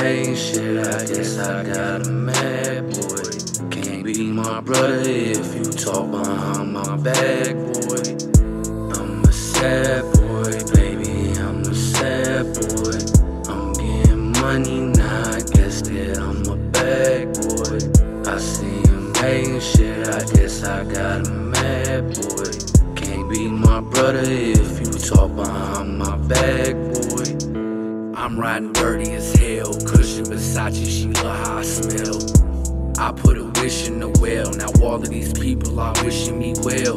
Hey, shit, I guess I got a mad boy. Can't be my brother if you talk behind my back, boy. I'm a sad boy, baby, I'm a sad boy. I'm getting money now, I guess that I'm a bad boy. I see him hating shit, I guess I got a mad boy. Can't be my brother if you talk behind my back, boy. I'm riding dirty as hell, cushion Versace, she love how I smell. I put a wish in the well, now all of these people are wishing me well.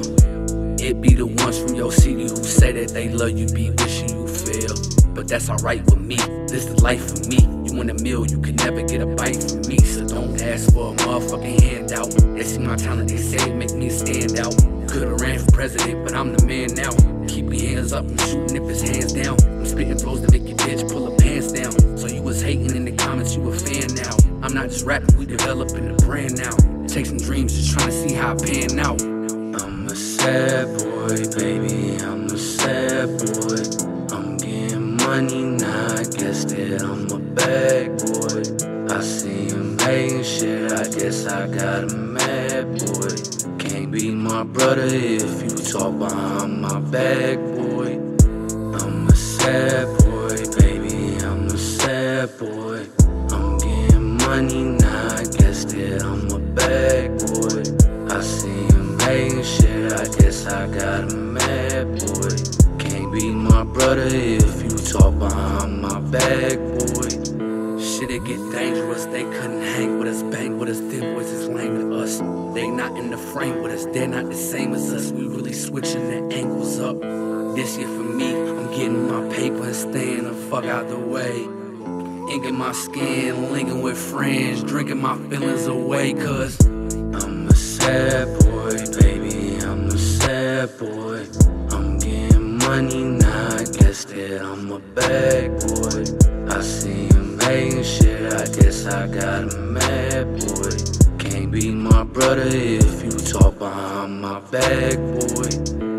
It be the ones from your city who say that they love you, be wishing you fail. But that's alright with me, this the life for me. You in a meal, you can never get a bite from me. So don't ask for a motherfucking handout. They see my talent, they say it make me stand out. Could've ran for president, but I'm the man now. Keep your hands up, I'm shooting if it's hands down. I'm spitting blows to make your bitch pull her pants down. So you was hating in the comments, you a fan now. I'm not just rapping, we developing a brand now. Take some dreams, just trying to see how I pan out. I'm a sad boy, baby, I'm a sad boy. I'm getting money now, I guess that I'm a bad boy. I see him hating shit, I guess I got a mad boy. Can't be my brother if you talk behind my back, boy. I'm a sad boy, baby, I'm a sad boy. I'm getting money now, I guess that I'm a bad boy. I see him hating shit, I guess I got a mad boy. Can't be my brother if you talk behind my back, boy. Shit, it get dangerous, they couldn't hang with us, bang with us, their boys is lame to us. They not in the frame with us, they're not the same as us, we really switching the angles up. This year for me, I'm getting my paper and staying the fuck out the way. Inking my skin, linking with friends, drinking my feelings away, cause I'm a sad boy, baby, I'm a sad boy. I'm getting money now, I guess that I'm a bad boy. I see him hating shit, I guess I got a mad boy. Can't be my brother if you talk behind my back, boy.